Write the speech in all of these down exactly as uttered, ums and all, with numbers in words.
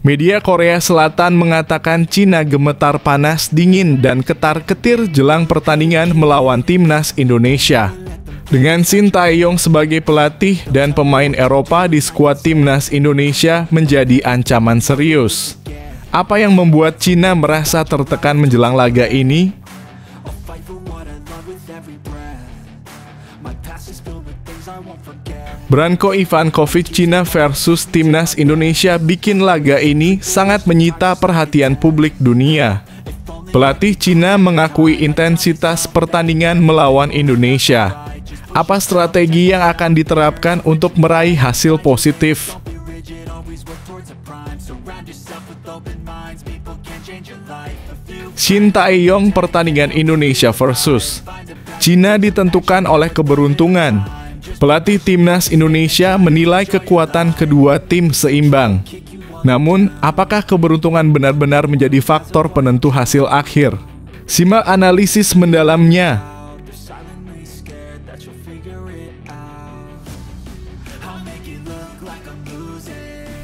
Media Korea Selatan mengatakan Cina gemetar panas dingin dan ketar-ketir jelang pertandingan melawan timnas Indonesia. Dengan Shin Taeyong sebagai pelatih dan pemain Eropa di skuad timnas Indonesia menjadi ancaman serius. Apa yang membuat Cina merasa tertekan menjelang laga ini? Branko Ivankovic Cina versus timnas Indonesia bikin laga ini sangat menyita perhatian publik dunia. Pelatih Cina mengakui intensitas pertandingan melawan Indonesia. Apa strategi yang akan diterapkan untuk meraih hasil positif? Shin Taeyong pertandingan Indonesia versus Cina ditentukan oleh keberuntungan. Pelatih timnas Indonesia menilai kekuatan kedua tim seimbang. Namun, apakah keberuntungan benar-benar menjadi faktor penentu hasil akhir? Simak analisis mendalamnya.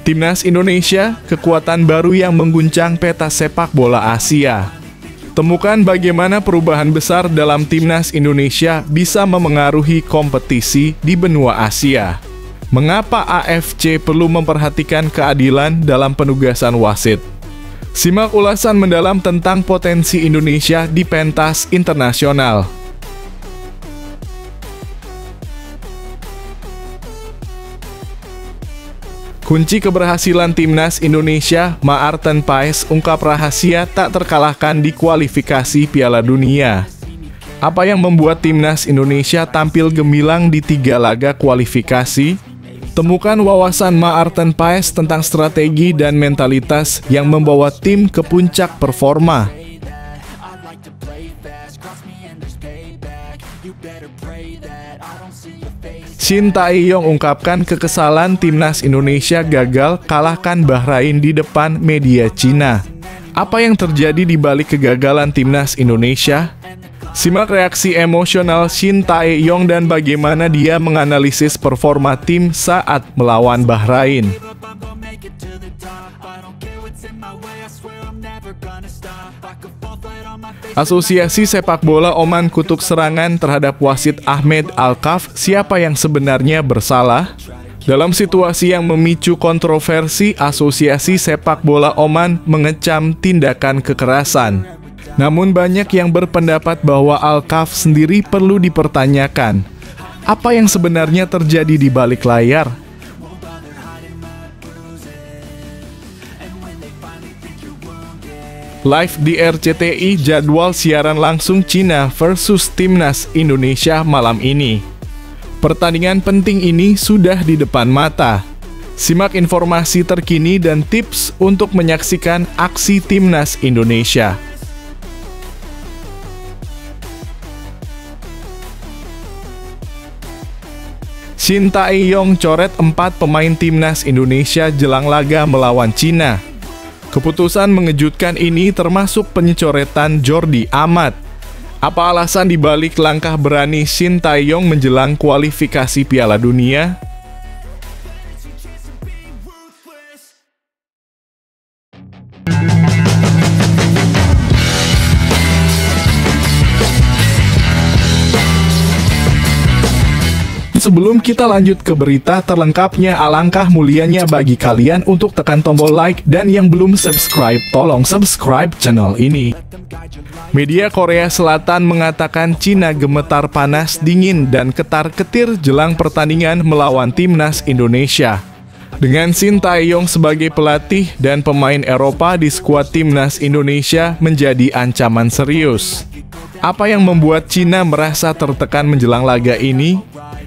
Timnas Indonesia, kekuatan baru yang mengguncang peta sepak bola Asia. Temukan bagaimana perubahan besar dalam timnas Indonesia bisa memengaruhi kompetisi di benua Asia. Mengapa A F C perlu memperhatikan keadilan dalam penugasan wasit? Simak ulasan mendalam tentang potensi Indonesia di pentas internasional. Kunci keberhasilan timnas Indonesia, Maarten Paes ungkap rahasia tak terkalahkan di kualifikasi Piala Dunia. Apa yang membuat timnas Indonesia tampil gemilang di tiga laga kualifikasi? Temukan wawasan Maarten Paes tentang strategi dan mentalitas yang membawa tim ke puncak performa. Shin Taeyong ungkapkan kekesalan timnas Indonesia gagal kalahkan Bahrain di depan media Cina. Apa yang terjadi di balik kegagalan timnas Indonesia? Simak reaksi emosional Shin Taeyong dan bagaimana dia menganalisis performa tim saat melawan Bahrain. Asosiasi Sepak Bola Oman kutuk serangan terhadap wasit Ahmed Al-Kaf, siapa yang sebenarnya bersalah? Dalam situasi yang memicu kontroversi, Asosiasi Sepak Bola Oman mengecam tindakan kekerasan. Namun banyak yang berpendapat bahwa Al-Kaf sendiri perlu dipertanyakan. Apa yang sebenarnya terjadi di balik layar? Live di R C T I jadwal siaran langsung Cina versus timnas Indonesia malam ini. Pertandingan penting ini sudah di depan mata. Simak informasi terkini dan tips untuk menyaksikan aksi timnas Indonesia. Shin Taeyong coret empat pemain timnas Indonesia jelang laga melawan Cina. Keputusan mengejutkan ini termasuk penyecoretan Jordi Amat. Apa alasan dibalik langkah berani Shin Taeyong menjelang kualifikasi Piala Dunia? Sebelum kita lanjut ke berita terlengkapnya, alangkah mulianya bagi kalian untuk tekan tombol like dan yang belum subscribe, tolong subscribe channel ini. Media Korea Selatan mengatakan Cina gemetar panas dingin dan ketar-ketir jelang pertandingan melawan timnas Indonesia. Dengan Shin Taeyong sebagai pelatih dan pemain Eropa di skuad timnas Indonesia menjadi ancaman serius. Apa yang membuat Cina merasa tertekan menjelang laga ini?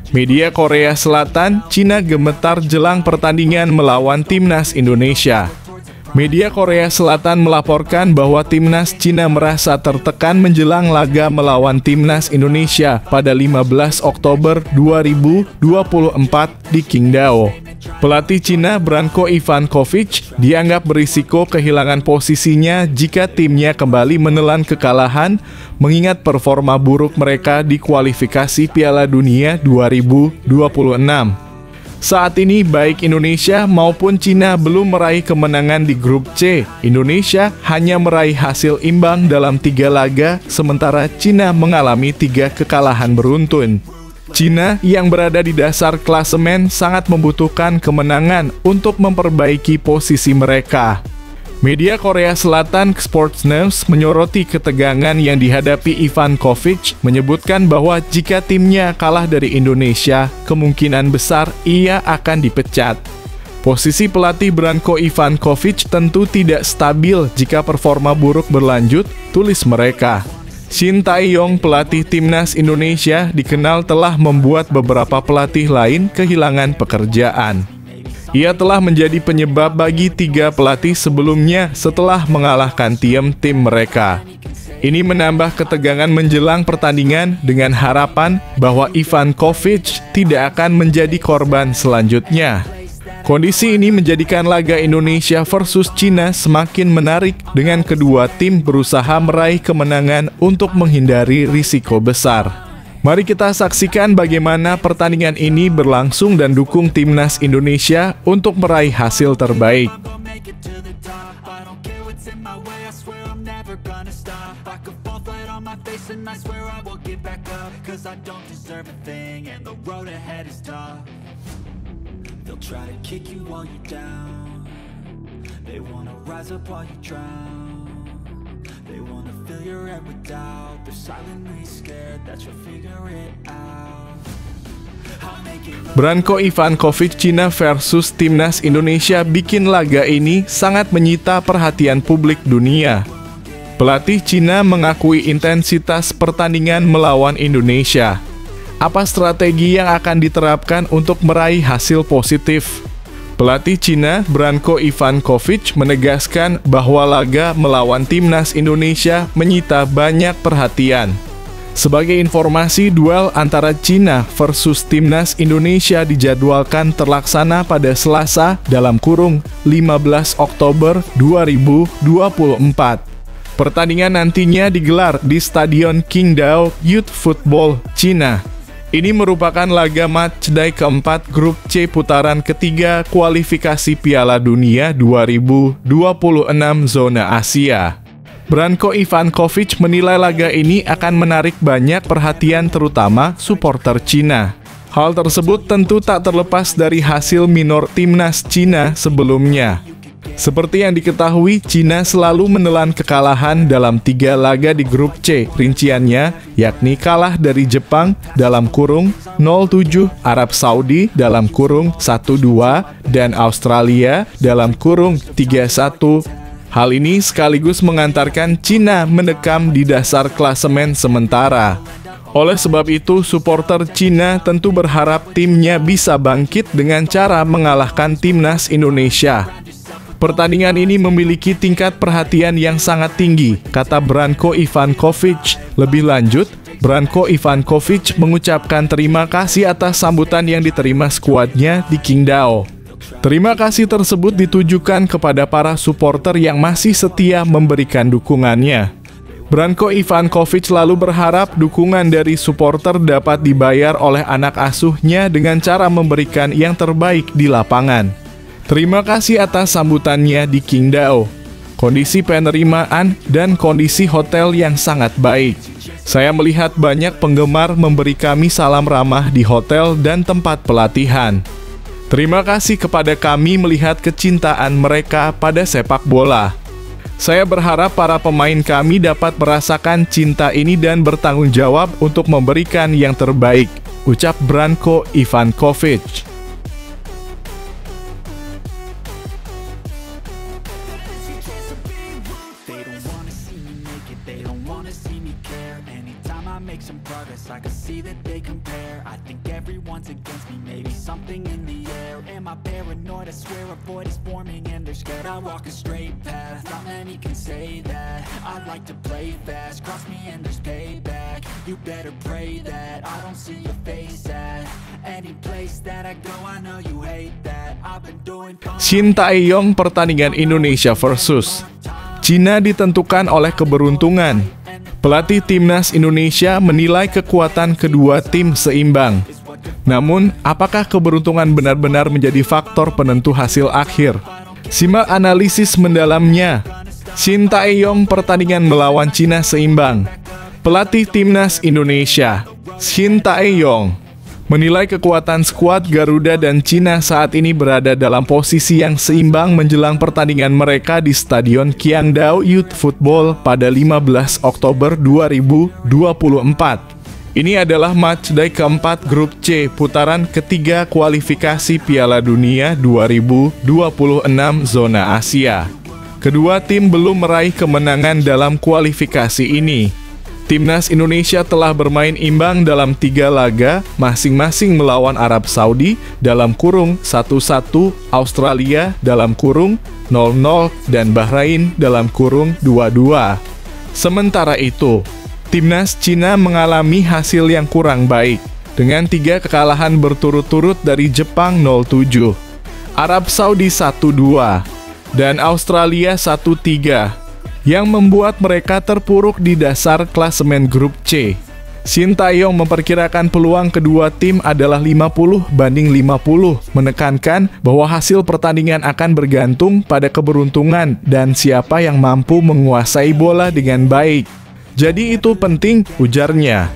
Media Korea Selatan, Cina gemetar jelang pertandingan melawan timnas Indonesia. Media Korea Selatan melaporkan bahwa timnas Cina merasa tertekan menjelang laga melawan timnas Indonesia pada lima belas Oktober dua ribu dua puluh empat di Qingdao. Pelatih Cina Branko Ivankovic dianggap berisiko kehilangan posisinya jika timnya kembali menelan kekalahan, mengingat performa buruk mereka di kualifikasi Piala Dunia dua ribu dua puluh enam. Saat ini baik Indonesia maupun Cina belum meraih kemenangan di grup C. Indonesia hanya meraih hasil imbang dalam tiga laga, sementara Cina mengalami tiga kekalahan beruntun. Cina yang berada di dasar klasemen sangat membutuhkan kemenangan untuk memperbaiki posisi mereka. Media Korea Selatan Sportsnews menyoroti ketegangan yang dihadapi Ivankovic, menyebutkan bahwa jika timnya kalah dari Indonesia, kemungkinan besar ia akan dipecat. Posisi pelatih Branko Ivankovic tentu tidak stabil jika performa buruk berlanjut, tulis mereka. Shin Taeyong, pelatih timnas Indonesia, dikenal telah membuat beberapa pelatih lain kehilangan pekerjaan. Ia telah menjadi penyebab bagi tiga pelatih sebelumnya setelah mengalahkan tim-tim mereka. Ini menambah ketegangan menjelang pertandingan dengan harapan bahwa Ivankovic tidak akan menjadi korban selanjutnya. Kondisi ini menjadikan laga Indonesia versus Cina semakin menarik dengan kedua tim berusaha meraih kemenangan untuk menghindari risiko besar. Mari kita saksikan bagaimana pertandingan ini berlangsung dan dukung timnas Indonesia untuk meraih hasil terbaik. They'll try to kick you while you're down. They wanna rise up while you drown. They wanna fill your head with doubt. They're silently scared that you'll figure it out. Branko Ivankovic Cina versus timnas Indonesia bikin laga ini sangat menyita perhatian publik dunia. Pelatih Cina mengakui intensitas pertandingan melawan Indonesia. Apa strategi yang akan diterapkan untuk meraih hasil positif? Pelatih Cina Branko Ivankovic menegaskan bahwa laga melawan timnas Indonesia menyita banyak perhatian. Sebagai informasi, duel antara Cina versus timnas Indonesia dijadwalkan terlaksana pada Selasa dalam kurung lima belas Oktober dua ribu dua puluh empat. Pertandingan nantinya digelar di Stadion Qingdao Youth Football Cina. Ini merupakan laga matchday keempat grup C putaran ketiga kualifikasi Piala Dunia dua ribu dua puluh enam zona Asia. Branko Ivankovic menilai laga ini akan menarik banyak perhatian terutama supporter Cina. Hal tersebut tentu tak terlepas dari hasil minor timnas Cina sebelumnya. Seperti yang diketahui, Cina selalu menelan kekalahan dalam tiga laga di grup C rinciannya, yakni kalah dari Jepang dalam kurung nol tujuh, Arab Saudi dalam kurung satu dua, dan Australia dalam kurung tiga satu. Hal ini sekaligus mengantarkan Cina mendekam di dasar klasemen sementara. Oleh sebab itu, supporter Cina tentu berharap timnya bisa bangkit dengan cara mengalahkan timnas Indonesia. Pertandingan ini memiliki tingkat perhatian yang sangat tinggi, kata Branko Ivankovic. Lebih lanjut, Branko Ivankovic mengucapkan terima kasih atas sambutan yang diterima skuadnya di Qingdao. Terima kasih tersebut ditujukan kepada para supporter yang masih setia memberikan dukungannya. Branko Ivankovic lalu berharap dukungan dari supporter dapat dibayar oleh anak asuhnya dengan cara memberikan yang terbaik di lapangan. Terima kasih atas sambutannya di Qingdao. Kondisi penerimaan dan kondisi hotel yang sangat baik. Saya melihat banyak penggemar memberi kami salam ramah di hotel dan tempat pelatihan. Terima kasih kepada kami melihat kecintaan mereka pada sepak bola. Saya berharap para pemain kami dapat merasakan cinta ini dan bertanggung jawab untuk memberikan yang terbaik, ucap Branko Ivankovic. Shin Taeyong pertandingan Indonesia versus Cina ditentukan oleh keberuntungan. Pelatih timnas Indonesia menilai kekuatan kedua tim seimbang. Namun, apakah keberuntungan benar-benar menjadi faktor penentu hasil akhir? Simak analisis mendalamnya. Shin Taeyong pertandingan melawan Cina seimbang. Pelatih Timnas Indonesia, Shin Taeyong, menilai kekuatan skuad Garuda dan Cina saat ini berada dalam posisi yang seimbang menjelang pertandingan mereka di Stadion Qingdao Youth Football pada lima belas Oktober dua ribu dua puluh empat. Ini adalah matchday keempat grup C putaran ketiga kualifikasi Piala Dunia dua ribu dua puluh enam zona Asia. Kedua tim belum meraih kemenangan dalam kualifikasi ini. Timnas Indonesia telah bermain imbang dalam tiga laga, masing-masing melawan Arab Saudi dalam kurung satu satu, Australia dalam kurung nol nol, dan Bahrain dalam kurung dua dua. Sementara itu, Timnas Cina mengalami hasil yang kurang baik, dengan tiga kekalahan berturut-turut dari Jepang nol tujuh, Arab Saudi satu dua, dan Australia satu tiga, yang membuat mereka terpuruk di dasar klasemen grup C. Shin Taeyong memperkirakan peluang kedua tim adalah lima puluh banding lima puluh, menekankan bahwa hasil pertandingan akan bergantung pada keberuntungan dan siapa yang mampu menguasai bola dengan baik. Jadi itu penting, ujarnya.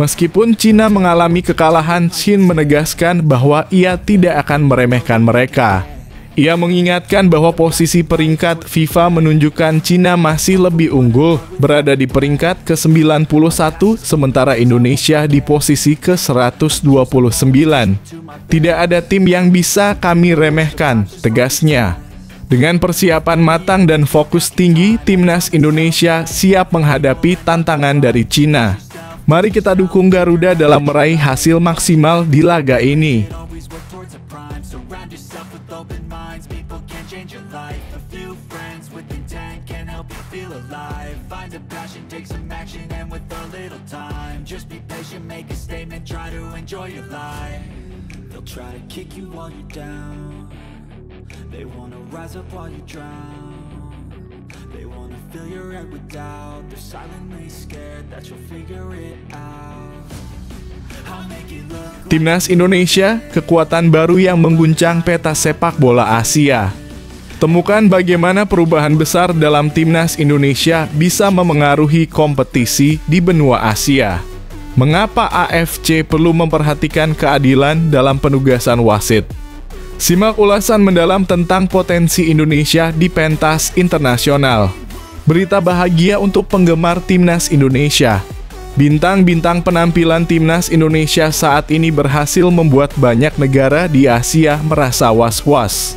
Meskipun Cina mengalami kekalahan, Shin menegaskan bahwa ia tidak akan meremehkan mereka. Ia mengingatkan bahwa posisi peringkat FIFA menunjukkan Cina masih lebih unggul, berada di peringkat ke sembilan puluh satu, sementara Indonesia di posisi ke seratus dua puluh sembilan. Tidak ada tim yang bisa kami remehkan, tegasnya. Dengan persiapan matang dan fokus tinggi, Timnas Indonesia siap menghadapi tantangan dari Cina. Mari kita dukung Garuda dalam meraih hasil maksimal di laga ini. They wanna rise up while you drown. They wanna fill your head with doubt. They're silently scared that you'll figure it out. Timnas Indonesia, kekuatan baru yang mengguncang peta sepak bola Asia. Temukan bagaimana perubahan besar dalam Timnas Indonesia bisa memengaruhi kompetisi di benua Asia. Mengapa A F C perlu memperhatikan keadilan dalam penugasan wasit? Simak ulasan mendalam tentang potensi Indonesia di pentas internasional. Berita bahagia untuk penggemar Timnas Indonesia. Bintang-bintang penampilan Timnas Indonesia saat ini berhasil membuat banyak negara di Asia merasa was-was.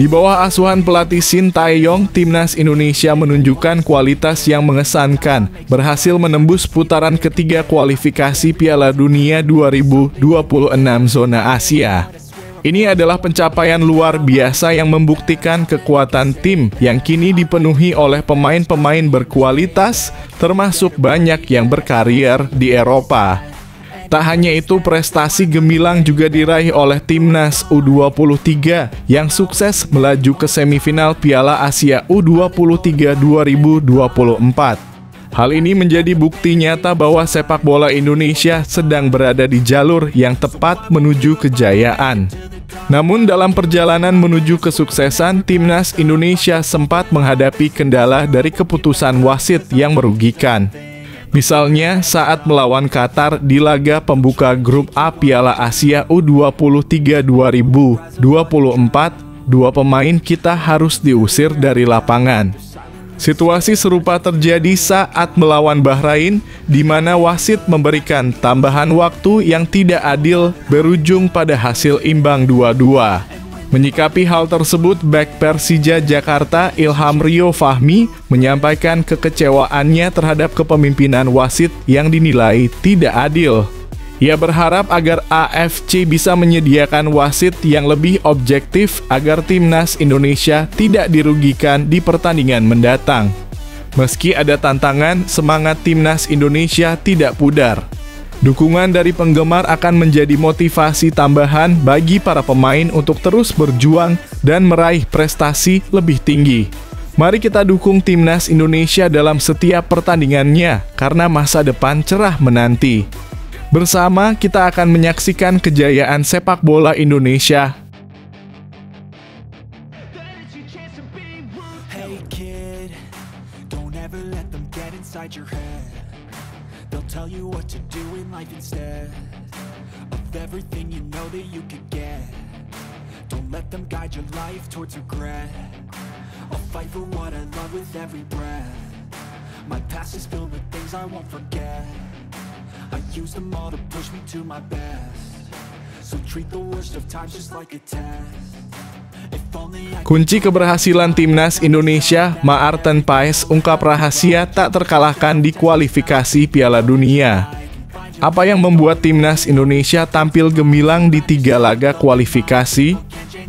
Di bawah asuhan pelatih Shin Taeyong, Timnas Indonesia menunjukkan kualitas yang mengesankan, berhasil menembus putaran ketiga kualifikasi Piala Dunia dua ribu dua puluh enam zona Asia. Ini adalah pencapaian luar biasa yang membuktikan kekuatan tim yang kini dipenuhi oleh pemain-pemain berkualitas, termasuk banyak yang berkarier di Eropa. Tak hanya itu, prestasi gemilang juga diraih oleh Timnas U dua puluh tiga yang sukses melaju ke semifinal Piala Asia U dua puluh tiga dua ribu dua puluh empat. Hal ini menjadi bukti nyata bahwa sepak bola Indonesia sedang berada di jalur yang tepat menuju kejayaan. Namun dalam perjalanan menuju kesuksesan, Timnas Indonesia sempat menghadapi kendala dari keputusan wasit yang merugikan. Misalnya saat melawan Qatar di laga pembuka grup A Piala Asia U dua puluh tiga dua ribu dua puluh empat, dua pemain kita harus diusir dari lapangan. Situasi serupa terjadi saat melawan Bahrain, di mana wasit memberikan tambahan waktu yang tidak adil berujung pada hasil imbang dua dua. Menyikapi hal tersebut, bek Persija Jakarta Ilham Rio Fahmi menyampaikan kekecewaannya terhadap kepemimpinan wasit yang dinilai tidak adil. Ia berharap agar A F C bisa menyediakan wasit yang lebih objektif agar Timnas Indonesia tidak dirugikan di pertandingan mendatang. Meski ada tantangan, semangat Timnas Indonesia tidak pudar. Dukungan dari penggemar akan menjadi motivasi tambahan bagi para pemain untuk terus berjuang dan meraih prestasi lebih tinggi. Mari kita dukung Timnas Indonesia dalam setiap pertandingannya, karena masa depan cerah menanti. Bersama kita akan menyaksikan kejayaan sepak bola Indonesia. Kunci keberhasilan timnas Indonesia, Maarten Paes ungkap rahasia tak terkalahkan di kualifikasi Piala Dunia. Apa yang membuat timnas Indonesia tampil gemilang di tiga laga kualifikasi?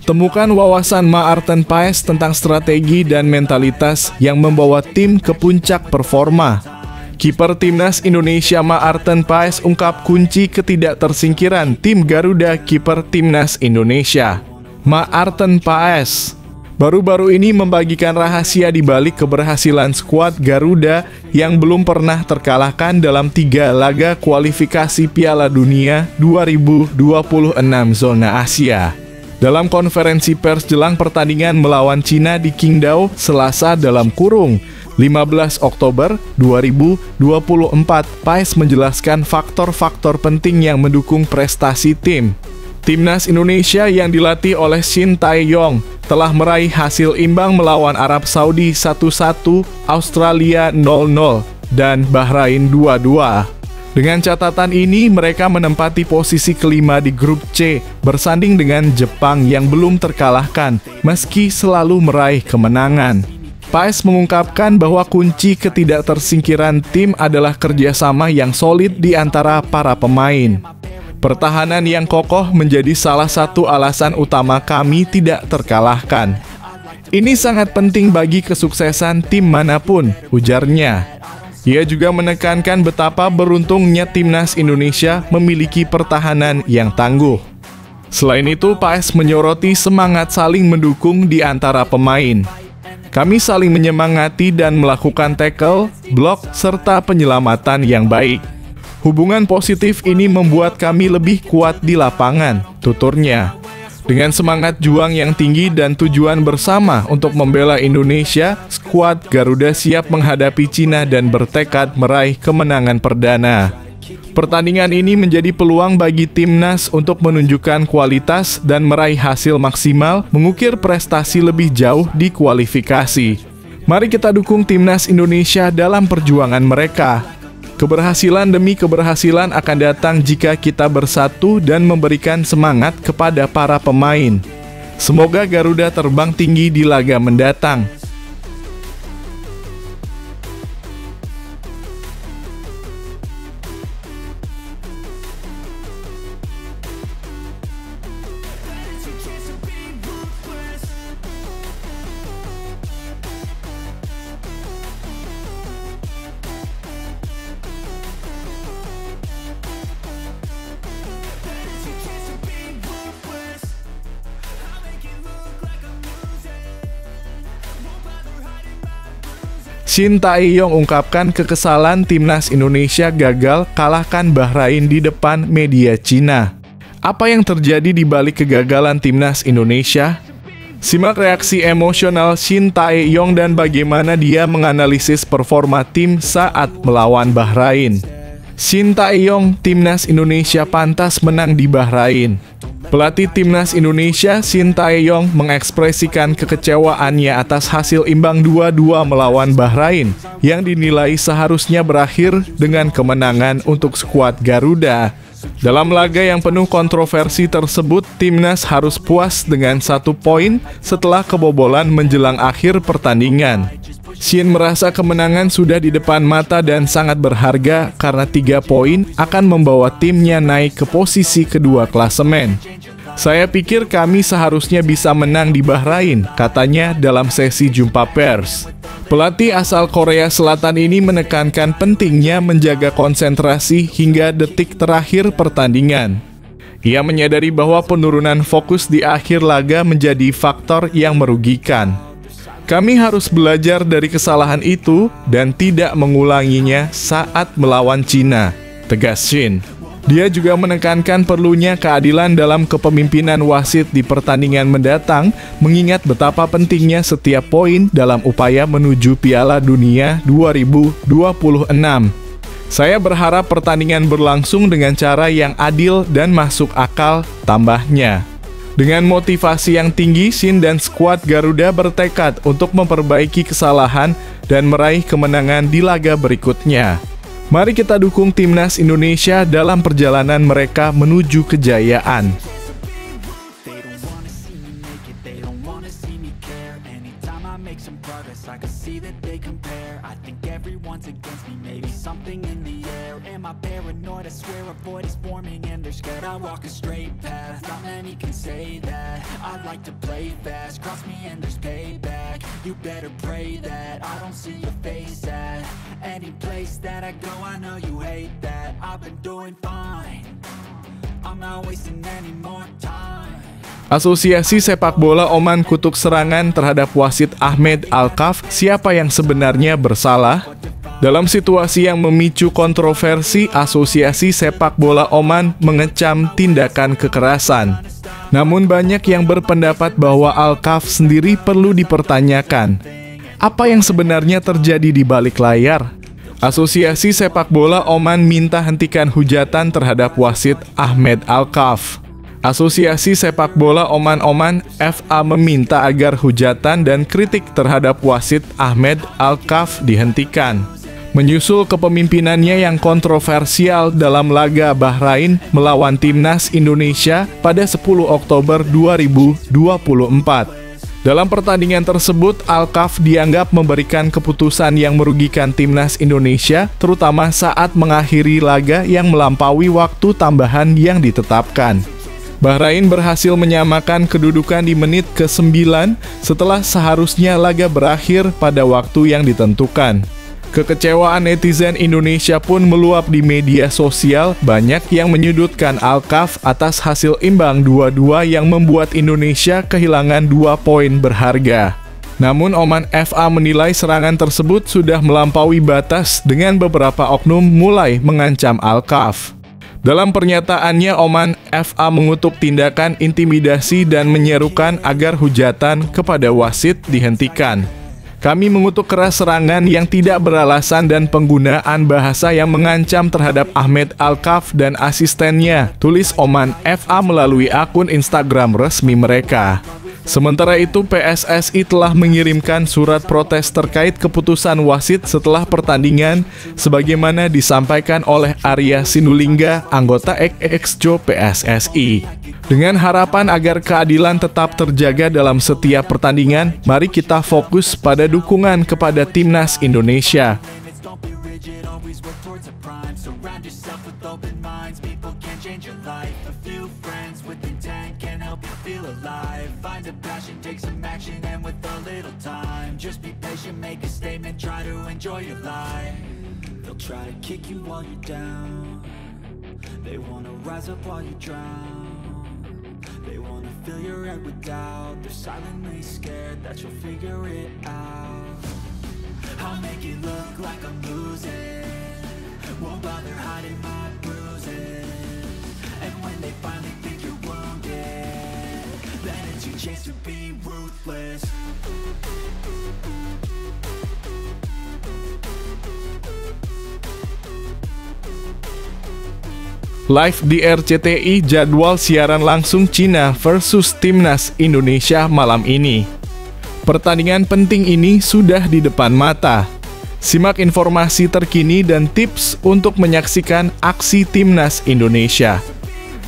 Temukan wawasan Maarten Paes tentang strategi dan mentalitas yang membawa tim ke puncak performa. Kiper timnas Indonesia Maarten Paes ungkap kunci ketidaktersingkiran tim Garuda kiper timnas Indonesia. Maarten Paes baru-baru ini membagikan rahasia di balik keberhasilan skuad Garuda yang belum pernah terkalahkan dalam tiga laga kualifikasi Piala Dunia dua ribu dua puluh enam zona Asia. Dalam konferensi pers jelang pertandingan melawan Cina di Qingdao Selasa dalam kurung lima belas Oktober dua ribu dua puluh empat, Paes menjelaskan faktor-faktor penting yang mendukung prestasi tim. Timnas Indonesia yang dilatih oleh Shin Taeyong telah meraih hasil imbang melawan Arab Saudi satu satu, Australia nol nol, dan Bahrain dua dua. Dengan catatan ini, mereka menempati posisi kelima di grup C, bersanding dengan Jepang yang belum terkalahkan, meski selalu meraih kemenangan. Paes mengungkapkan bahwa kunci ketidaktersingkiran tim adalah kerjasama yang solid di antara para pemain. Pertahanan yang kokoh menjadi salah satu alasan utama kami tidak terkalahkan. Ini sangat penting bagi kesuksesan tim manapun, ujarnya. Ia juga menekankan betapa beruntungnya timnas Indonesia memiliki pertahanan yang tangguh. Selain itu, Paes menyoroti semangat saling mendukung di antara pemain. Kami saling menyemangati dan melakukan tackle, blok, serta penyelamatan yang baik. Hubungan positif ini membuat kami lebih kuat di lapangan, tuturnya. Dengan semangat juang yang tinggi dan tujuan bersama untuk membela Indonesia, skuad Garuda siap menghadapi Cina dan bertekad meraih kemenangan perdana. Pertandingan ini menjadi peluang bagi timnas untuk menunjukkan kualitas dan meraih hasil maksimal, mengukir prestasi lebih jauh di kualifikasi. Mari kita dukung timnas Indonesia dalam perjuangan mereka. Keberhasilan demi keberhasilan akan datang jika kita bersatu dan memberikan semangat kepada para pemain. Semoga Garuda terbang tinggi di laga mendatang. Shin Taeyong ungkapkan kekesalan timnas Indonesia gagal kalahkan Bahrain di depan media Cina. Apa yang terjadi di balik kegagalan timnas Indonesia? Simak reaksi emosional Shin Taeyong dan bagaimana dia menganalisis performa tim saat melawan Bahrain. Shin Taeyong, timnas Indonesia pantas menang di Bahrain. Pelatih timnas Indonesia, Shin Taeyong, mengekspresikan kekecewaannya atas hasil imbang dua dua melawan Bahrain yang dinilai seharusnya berakhir dengan kemenangan untuk skuad Garuda. Dalam laga yang penuh kontroversi tersebut, timnas harus puas dengan satu poin setelah kebobolan menjelang akhir pertandingan. Shin merasa kemenangan sudah di depan mata dan sangat berharga karena tiga poin akan membawa timnya naik ke posisi kedua klasemen. Saya pikir kami seharusnya bisa menang di Bahrain, katanya dalam sesi jumpa pers. Pelatih asal Korea Selatan ini menekankan pentingnya menjaga konsentrasi hingga detik terakhir pertandingan. Ia menyadari bahwa penurunan fokus di akhir laga menjadi faktor yang merugikan. Kami harus belajar dari kesalahan itu dan tidak mengulanginya saat melawan Cina, tegas Shin. Dia juga menekankan perlunya keadilan dalam kepemimpinan wasit di pertandingan mendatang, mengingat betapa pentingnya setiap poin dalam upaya menuju Piala Dunia dua ribu dua puluh enam. Saya berharap pertandingan berlangsung dengan cara yang adil dan masuk akal, tambahnya. Dengan motivasi yang tinggi, Shin dan skuad Garuda bertekad untuk memperbaiki kesalahan dan meraih kemenangan di laga berikutnya. Mari kita dukung Timnas Indonesia dalam perjalanan mereka menuju kejayaan. Any place that I go, I know you hate that. I've been doing fine. I'm not wasting any more time. Asosiasi Sepak Bola Oman kutuk serangan terhadap wasit Ahmed Al-Kaf, siapa yang sebenarnya bersalah? Dalam situasi yang memicu kontroversi, Asosiasi Sepak Bola Oman mengecam tindakan kekerasan. Namun banyak yang berpendapat bahwa Al-Kaf sendiri perlu dipertanyakan. Apa yang sebenarnya terjadi di balik layar? Asosiasi Sepak Bola Oman minta hentikan hujatan terhadap wasit Ahmed Al-Kaf. Asosiasi Sepak Bola Oman-Oman F A meminta agar hujatan dan kritik terhadap wasit Ahmed Al-Kaf dihentikan. Menyusul kepemimpinannya yang kontroversial dalam laga Bahrain melawan Timnas Indonesia pada sepuluh Oktober dua ribu dua puluh empat. Dalam pertandingan tersebut, Al-Kaf dianggap memberikan keputusan yang merugikan Timnas Indonesia, terutama saat mengakhiri laga yang melampaui waktu tambahan yang ditetapkan. Bahrain berhasil menyamakan kedudukan di menit ke sembilan setelah seharusnya laga berakhir pada waktu yang ditentukan. Kekecewaan netizen Indonesia pun meluap di media sosial, banyak yang menyudutkan Al-Kaf atas hasil imbang dua dua yang membuat Indonesia kehilangan dua poin berharga. Namun Oman F A menilai serangan tersebut sudah melampaui batas dengan beberapa oknum mulai mengancam Al-Kaf. Dalam pernyataannya, Oman F A mengutuk tindakan intimidasi dan menyerukan agar hujatan kepada wasit dihentikan. Kami mengutuk keras serangan yang tidak beralasan dan penggunaan bahasa yang mengancam terhadap Ahmed Al-Kaf dan asistennya, tulis Oman F A melalui akun Instagram resmi mereka. Sementara itu, P S S I telah mengirimkan surat protes terkait keputusan wasit setelah pertandingan, sebagaimana disampaikan oleh Arya Sinulingga, anggota EXCO P S S I. Dengan harapan agar keadilan tetap terjaga dalam setiap pertandingan, mari kita fokus pada dukungan kepada Timnas Indonesia. They wanna fill your head with doubt. They're silently scared that you'll figure it out. I'll make it look like I'm losing. Won't bother hiding my bruises. And when they finally think you're wounded, then it's your chance to be ruthless. Live di R C T I jadwal siaran langsung Cina versus Timnas Indonesia malam ini. Pertandingan penting ini sudah di depan mata. Simak informasi terkini dan tips untuk menyaksikan aksi Timnas Indonesia.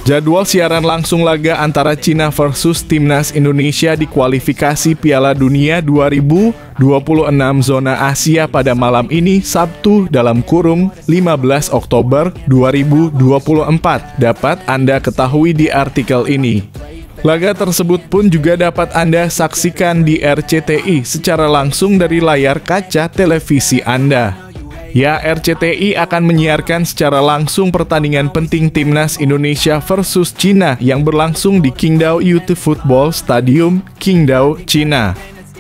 Jadwal siaran langsung laga antara Cina versus Timnas Indonesia di kualifikasi Piala Dunia dua ribu dua puluh enam zona Asia pada malam ini Sabtu dalam kurung lima belas Oktober dua ribu dua puluh empat dapat Anda ketahui di artikel ini. Laga tersebut pun juga dapat Anda saksikan di R C T I secara langsung dari layar kaca televisi Anda. Ya, R C T I akan menyiarkan secara langsung pertandingan penting Timnas Indonesia versus Cina yang berlangsung di Qingdao Youth Football Stadium, Qingdao, Cina.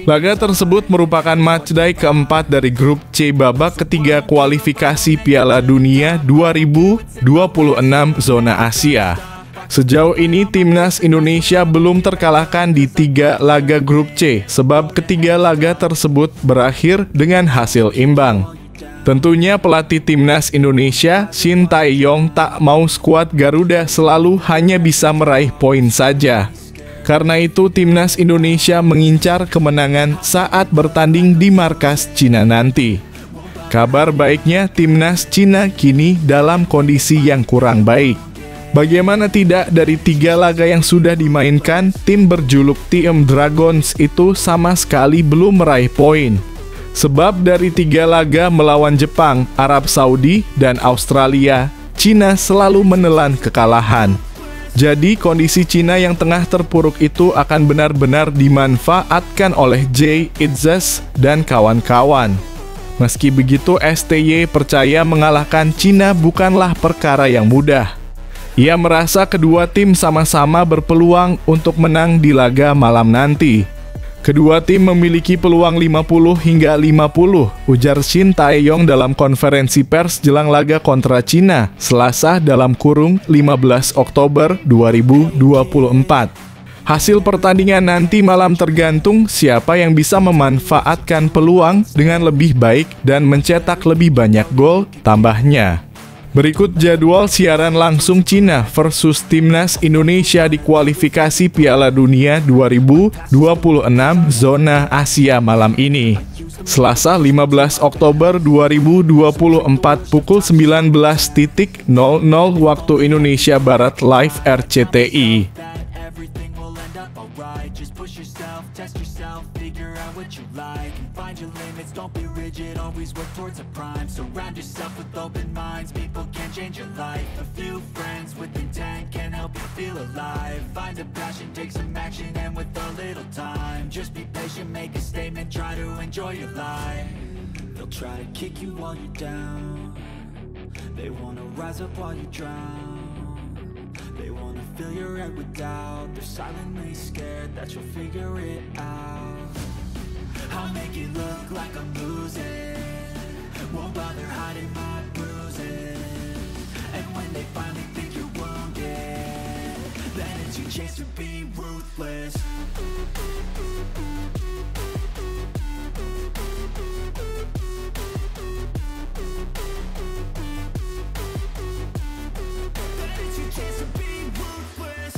Laga tersebut merupakan matchday keempat dari grup C babak ketiga kualifikasi Piala Dunia dua ribu dua puluh enam zona Asia. Sejauh ini timnas Indonesia belum terkalahkan di tiga laga grup C, sebab ketiga laga tersebut berakhir dengan hasil imbang. Tentunya pelatih timnas Indonesia, Shin Taeyong, tak mau skuad Garuda selalu hanya bisa meraih poin saja. Karena itu timnas Indonesia mengincar kemenangan saat bertanding di markas Cina nanti. Kabar baiknya timnas Cina kini dalam kondisi yang kurang baik. Bagaimana tidak, dari tiga laga yang sudah dimainkan, tim berjuluk T M Dragons itu sama sekali belum meraih poin. Sebab dari tiga laga melawan Jepang, Arab Saudi, dan Australia, Cina selalu menelan kekalahan. Jadi kondisi Cina yang tengah terpuruk itu akan benar-benar dimanfaatkan oleh Jay Itzes dan kawan-kawan. Meski begitu, S T Y percaya mengalahkan Cina bukanlah perkara yang mudah. Ia merasa kedua tim sama-sama berpeluang untuk menang di laga malam nanti. Kedua tim memiliki peluang lima puluh hingga lima puluh, ujar Shin Taeyong dalam konferensi pers jelang laga kontra Cina, Selasa dalam kurung lima belas Oktober dua ribu dua puluh empat. Hasil pertandingan nanti malam tergantung siapa yang bisa memanfaatkan peluang dengan lebih baik dan mencetak lebih banyak gol, tambahnya. Berikut jadwal siaran langsung Cina versus Timnas Indonesia di kualifikasi Piala Dunia dua ribu dua puluh enam zona Asia malam ini. Selasa lima belas Oktober dua ribu dua puluh empat pukul sembilan belas nol nol waktu Indonesia Barat, live R C T I. Always work towards a prime. Surround yourself with open minds. People can change your life. A few friends with intent can help you feel alive. Find a passion, take some action, and with a little time, just be patient, make a statement, try to enjoy your life. They'll try to kick you while you're down. They wanna rise up while you drown. They wanna fill your head with doubt. They're silently scared that you'll figure it out. I'll make it look like I'm losing. Won't bother hiding my bruises. And when they finally think you're wounded, then it's your chance to be ruthless. Then it's your chance to be ruthless.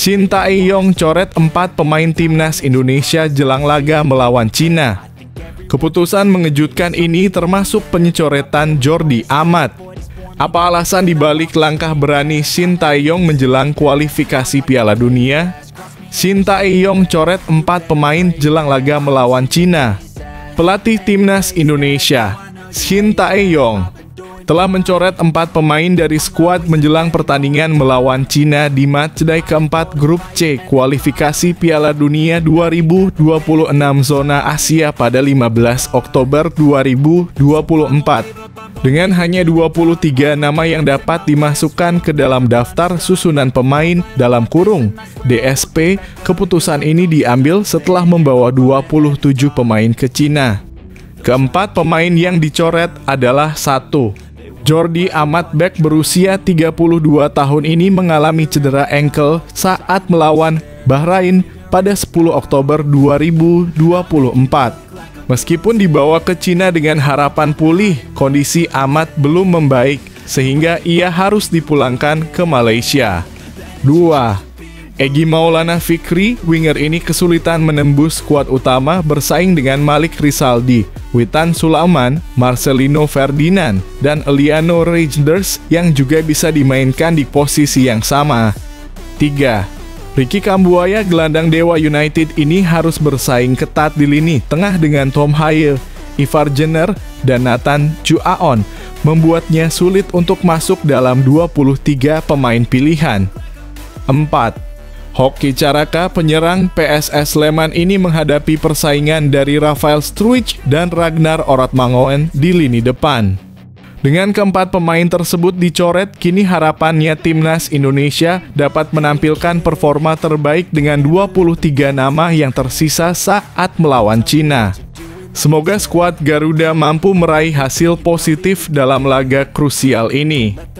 Shin Taeyong coret empat pemain timnas Indonesia jelang laga melawan Cina. Keputusan mengejutkan ini termasuk penyecoretan Jordi Amat. Apa alasan dibalik langkah berani Shin Taeyong menjelang kualifikasi Piala Dunia? Shin Taeyong coret empat pemain jelang laga melawan Cina. Pelatih timnas Indonesia, Shin Taeyong, telah mencoret empat pemain dari skuad menjelang pertandingan melawan Cina di matchday keempat grup C kualifikasi Piala Dunia dua ribu dua puluh enam zona Asia pada lima belas Oktober dua ribu dua puluh empat. Dengan hanya dua puluh tiga nama yang dapat dimasukkan ke dalam daftar susunan pemain dalam kurung D S P, keputusan ini diambil setelah membawa dua puluh tujuh pemain ke Cina. Keempat pemain yang dicoret adalah satu. Jordi Amat, bek berusia tiga puluh dua tahun ini mengalami cedera ankle saat melawan Bahrain pada sepuluh Oktober dua ribu dua puluh empat. Meskipun dibawa ke Cina dengan harapan pulih, kondisi Amat belum membaik sehingga ia harus dipulangkan ke Malaysia. dua. Egy Maulana Fikri, winger ini kesulitan menembus skuad utama bersaing dengan Maleik Rizaldi, Witan Sulaeman, Marselino Ferdinan, dan Eliano Reijnders yang juga bisa dimainkan di posisi yang sama. tiga. Ricky Kambuaya, gelandang Dewa United ini harus bersaing ketat di lini tengah dengan Thom Haye, Ivar Jenner, dan Nathan Tjoe-A-On, membuatnya sulit untuk masuk dalam dua puluh tiga pemain pilihan. empat. Hokky Caraka, penyerang P S S Sleman ini menghadapi persaingan dari Rafael Struick dan Ragnar Oratmangoen di lini depan. Dengan keempat pemain tersebut dicoret, kini harapannya Timnas Indonesia dapat menampilkan performa terbaik dengan dua puluh tiga nama yang tersisa saat melawan Cina. Semoga skuad Garuda mampu meraih hasil positif dalam laga krusial ini.